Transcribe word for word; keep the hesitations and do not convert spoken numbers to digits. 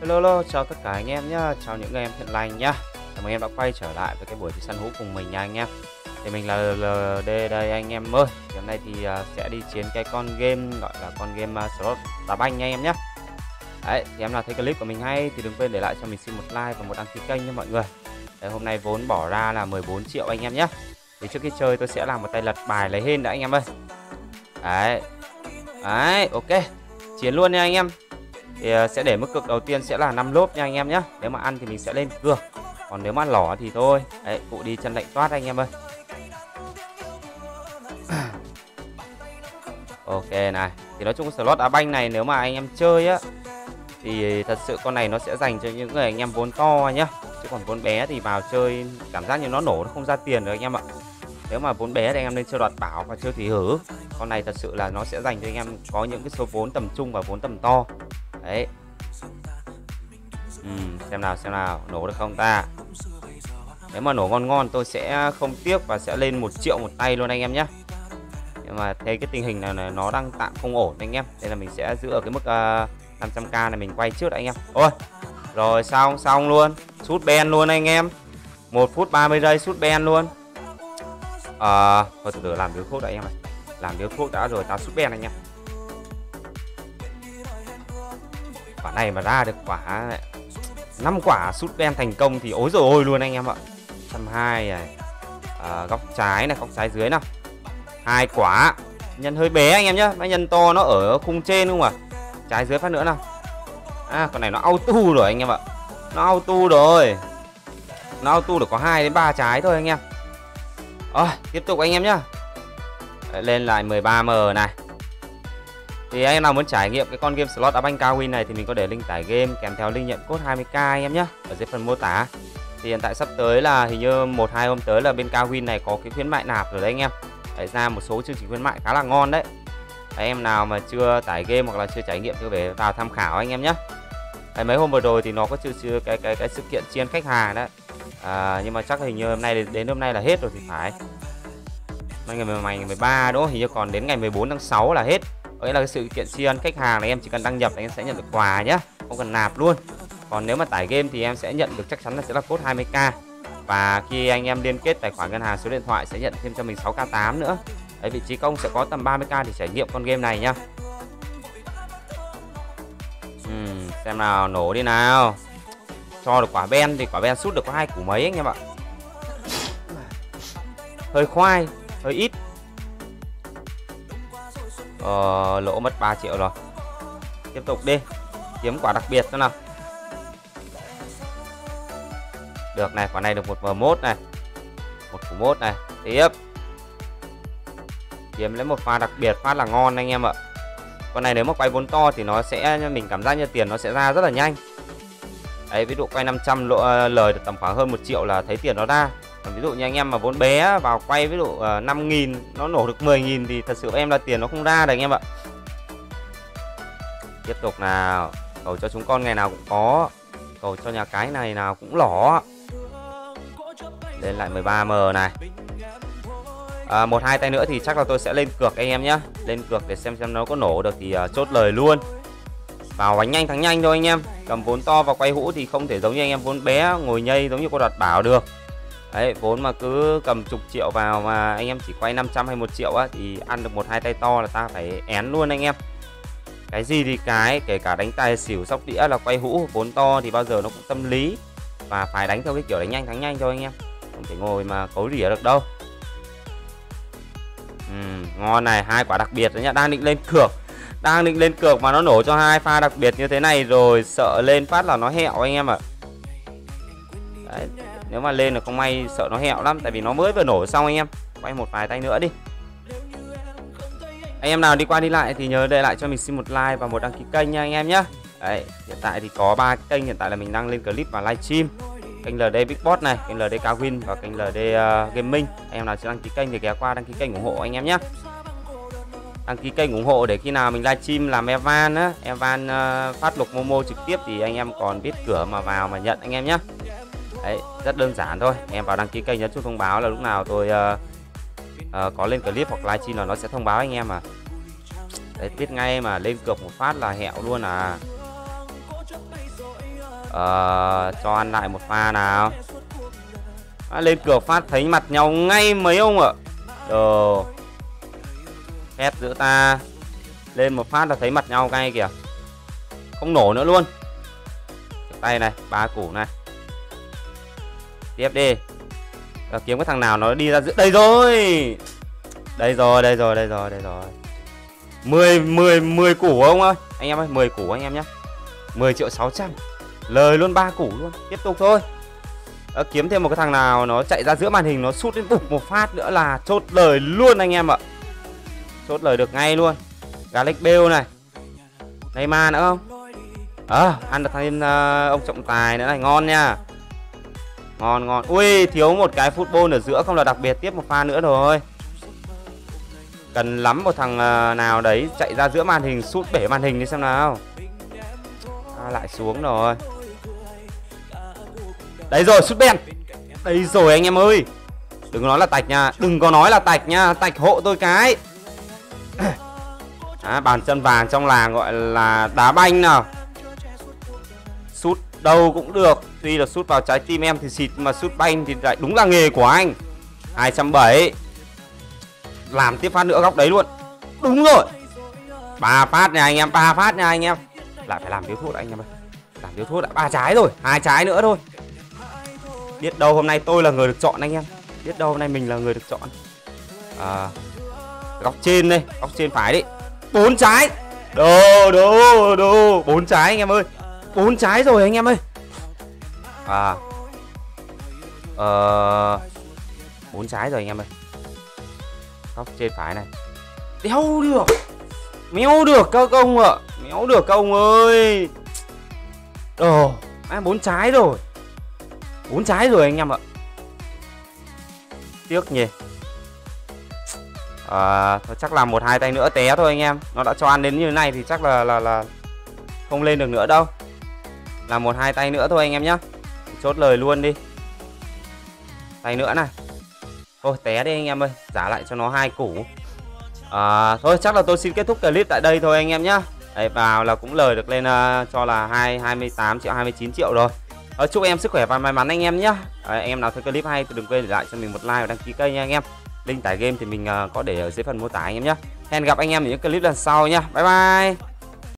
Hello, hello, chào tất cả anh em nhá, chào những người em thiện lành nhá. Chào mừng em đã quay trở lại với cái buổi đi săn hú cùng mình nha anh em. Thì mình là lờ đê đây anh em ơi. Thì hôm nay thì sẽ đi chiến cái con game gọi là con game slot đá banh nha anh em nhá. Đấy, thì em nào thấy clip của mình hay thì đừng quên để lại cho mình xin một like và một đăng ký kênh nha mọi người. Đấy, hôm nay vốn bỏ ra là mười bốn triệu anh em nhé. Thì trước khi chơi tôi sẽ làm một tay lật bài lấy hên đã anh em ơi. Đấy, đấy, ok, chiến luôn nha anh em. Thì sẽ để mức cực đầu tiên sẽ là năm lốp nha anh em nhé. Nếu mà ăn thì mình sẽ lên cược, còn nếu mà lỏ thì thôi. Đấy, cụ đi chân lạnh toát anh em ơi. Ok này, thì nói chung slot đá banh này nếu mà anh em chơi á thì thật sự con này nó sẽ dành cho những người anh em vốn to nhá. Chứ còn vốn bé thì vào chơi cảm giác như nó nổ, nó không ra tiền được anh em ạ. Nếu mà vốn bé thì anh em nên chơi đoạt bảo và chơi thủy hử. Con này thật sự là nó sẽ dành cho anh em có những cái số vốn tầm trung và vốn tầm to. Đấy. Ừ, xem nào xem nào, nổ được không ta. Nếu mà nổ ngon ngon tôi sẽ không tiếc và sẽ lên một triệu một tay luôn anh em nhé. Nhưng mà thấy cái tình hình là nó đang tạm không ổn anh em, nên là mình sẽ giữ ở cái mức uh, năm trăm k này mình quay trước anh em. Ôi, rồi xong xong luôn, sút ben luôn anh em. Một phút ba mươi giây sút ben luôn. À, thôi từ từ làm điếu thuốc đã anh em ơi. Làm điếu thuốc đã rồi tao sút ben anh em. Quả này mà ra được quả năm quả sút ben thành công thì ối rồi ôi luôn anh em ạ. Một trăm hai mươi này. À, góc trái này, góc trái dưới nào. Hai quả nhân hơi bé anh em nhé, nó nhân to nó ở khung trên đúng không ạ? Trái dưới phát nữa nào. À, con này nó auto rồi anh em ạ. Nó auto rồi. Nó auto được có hai đến ba trái thôi anh em. Rồi, tiếp tục anh em nhá. Đấy, lên lại mười ba m này. Thì anh em nào muốn trải nghiệm cái con game slot đá banh cao win này thì mình có để link tải game kèm theo link nhận code hai mươi k anh em nhé, ở dưới phần mô tả. Thì hiện tại sắp tới là hình như một hai hôm tới là bên cao win này có cái khuyến mại nạp rồi đấy anh em. Đấy, ra một số chương trình khuyến mại khá là ngon đấy. Đấy, em nào mà chưa tải game hoặc là chưa trải nghiệm thì về vào tham khảo anh em nhé. Đấy, mấy hôm vừa rồi thì nó có chưa chưa cái cái cái sự kiện chiên khách hàng đấy. À, nhưng mà chắc hình như hôm nay đến, đến hôm nay là hết rồi thì phải. Ngày mười ba đó, hình như còn đến ngày mười bốn tháng sáu là hết. Đấy là cái sự kiện chiên khách hàng này, em chỉ cần đăng nhập là em sẽ nhận được quà nhé, không cần nạp luôn. Còn nếu mà tải game thì em sẽ nhận được chắc chắn là sẽ là code hai mươi k. Và khi anh em liên kết tài khoản ngân hàng số điện thoại sẽ nhận thêm cho mình sáu k tám nữa. Đấy, vị trí công sẽ có tầm ba mươi k để trải nghiệm con game này nhá. Uhm, xem nào, nổ đi nào. Cho được quả ben thì quả ben sút được có hai củ mấy anh em ạ. Hơi khoai, hơi ít. Ờ, lỗ mất ba triệu rồi. Tiếp tục đi, kiếm quả đặc biệt nữa nào. Được này, quả này được một m một này. một củ một này. Tiếp. Kiếm lấy một pha đặc biệt, phát là ngon anh em ạ. Con này nếu mà quay vốn to thì nó sẽ, mình cảm giác như tiền nó sẽ ra rất là nhanh. Đấy, ví dụ quay năm trăm lộ, lời được tầm khoảng hơn một triệu là thấy tiền nó ra. Còn ví dụ như anh em mà vốn bé vào quay ví dụ uh, năm nghìn nó nổ được mười nghìn thì thật sự em là tiền nó không ra đấy anh em ạ. Tiếp tục nào, cầu cho chúng con ngày nào cũng có, cầu cho nhà cái này nào cũng lỏ. Lên lại mười ba m này. À, một hai tay nữa thì chắc là tôi sẽ lên cược anh em nhé. Lên cược để xem xem nó có nổ được thì uh, chốt lời luôn. Vào bánh nhanh thắng nhanh thôi anh em. Cầm vốn to và quay hũ thì không thể giống như anh em vốn bé ngồi nhây giống như cô đoạt bảo được. Đấy, vốn mà cứ cầm chục triệu vào mà anh em chỉ quay năm trăm hay một triệu á, thì ăn được một hai tay to là ta phải én luôn anh em. Cái gì thì cái, kể cả đánh tài xỉu sóc đĩa là quay hũ, vốn to thì bao giờ nó cũng tâm lý. Và phải đánh theo cái kiểu đánh nhanh thắng nhanh thôi anh em. Không thể ngồi mà cấu rỉa được đâu. Uhm, ngon này, hai quả đặc biệt rồi nhá, đang định lên cược. Đang định lên cược mà nó nổ cho hai pha đặc biệt như thế này rồi, sợ lên phát là nó hẹo anh em ạ. Đấy, nếu mà lên là không may sợ nó hẹo lắm, tại vì nó mới vừa nổ xong anh em. Quay một vài tay nữa đi. Anh em nào đi qua đi lại thì nhớ để lại cho mình xin một like và một đăng ký kênh nha anh em nhé. Đấy, hiện tại thì có ba kênh hiện tại là mình đang lên clip và livestream. Kênh lờ đê Big Boss này, kênh lờ đê Kwin và kênh lờ đê uh, Gaming. Anh em nào chưa đăng ký kênh thì ghé qua đăng ký kênh ủng hộ anh em nhé. Đăng ký kênh ủng hộ để khi nào mình livestream làm Evan á, Evan uh, phát lục Momo trực tiếp thì anh em còn biết cửa mà vào mà nhận anh em nhé. Đấy, rất đơn giản thôi. Em vào đăng ký kênh nhấn chuông thông báo là lúc nào tôi uh, uh, có lên clip hoặc livestream là nó sẽ thông báo anh em à. Đấy, biết ngay mà lên cược một phát là hẹo luôn à. Ờ, cho ăn lại một pha nào. À, lên cửa phát thấy mặt nhau ngay mấy ông ạ. Ờ, khét giữa ta. Lên một phát là thấy mặt nhau ngay kìa. Không nổ nữa luôn. Tay này, ba củ này. Tiếp đi. Đó, kiếm cái thằng nào nó đi ra giữa. Đây rồi. Đây rồi, đây rồi, đây rồi, đây rồi. mười, mười, mười củ ông ơi. Anh em ơi, mười củ anh em nhé. mười triệu sáu trăm. Lời luôn, ba củ luôn. Tiếp tục thôi. Đó, kiếm thêm một cái thằng nào nó chạy ra giữa màn hình, nó sút đến bục một phát nữa là chốt lời luôn anh em ạ. Chốt lời được ngay luôn. Garlic Bell này. Neymar nữa không? Ờ, à, ăn được thằng uh, ông trọng tài nữa này, ngon nha. Ngon ngon. Ui, thiếu một cái football ở giữa không là đặc biệt. Tiếp một pha nữa rồi. Cần lắm một thằng uh, nào đấy chạy ra giữa màn hình, sút bể màn hình đi xem nào. À, lại xuống rồi. Đấy rồi, sút đen. Đấy rồi anh em ơi. Đừng có nói là tạch nha, đừng có nói là tạch nha, tạch hộ tôi cái. À, bàn chân vàng trong làng gọi là đá banh nào. Sút đâu cũng được. Tuy là sút vào trái tim em thì xịt, mà sút banh thì lại đúng là nghề của anh. Hai trăm bảy. Làm tiếp phát nữa góc đấy luôn. Đúng rồi. Ba phát nha anh em, ba phát nha anh em. Lại phải làm thiếu thốt anh em ơi. Làm thiếu thốt đã, ba trái rồi, hai trái nữa thôi. Biết đâu hôm nay tôi là người được chọn anh em. Biết đâu hôm nay mình là người được chọn. À, góc trên đây, góc trên phải đi. Bốn trái. Đồ đồ đồ, bốn trái anh em ơi. Bốn trái rồi anh em ơi. À. Ờ bốn trái rồi anh em ơi. Góc trên phải này. Đéo được. Méo được các ông ạ. Méo được các ông ơi. Đồ, à, bốn trái rồi. Bốn trái rồi anh em ạ. Tiếc nhỉ. À, thôi chắc là một hai tay nữa té thôi anh em. Nó đã cho ăn đến như thế này thì chắc là là là không lên được nữa đâu. Là một hai tay nữa thôi anh em nhá. Chốt lời luôn đi. Tay nữa này. Thôi té đi anh em ơi, trả lại cho nó hai củ. À, thôi chắc là tôi xin kết thúc clip tại đây thôi anh em nhá. Đấy, vào là cũng lời được lên uh, cho là hai mươi tám triệu hai mươi chín triệu rồi. Đó, chúc em sức khỏe và may mắn anh em nhá. Đấy, em nào thấy clip hay thì đừng quên để lại cho mình một like và đăng ký kênh nha anh em. Link tải game thì mình có để ở dưới phần mô tả anh em nhé. Hẹn gặp anh em ở những clip lần sau nhé. Bye bye.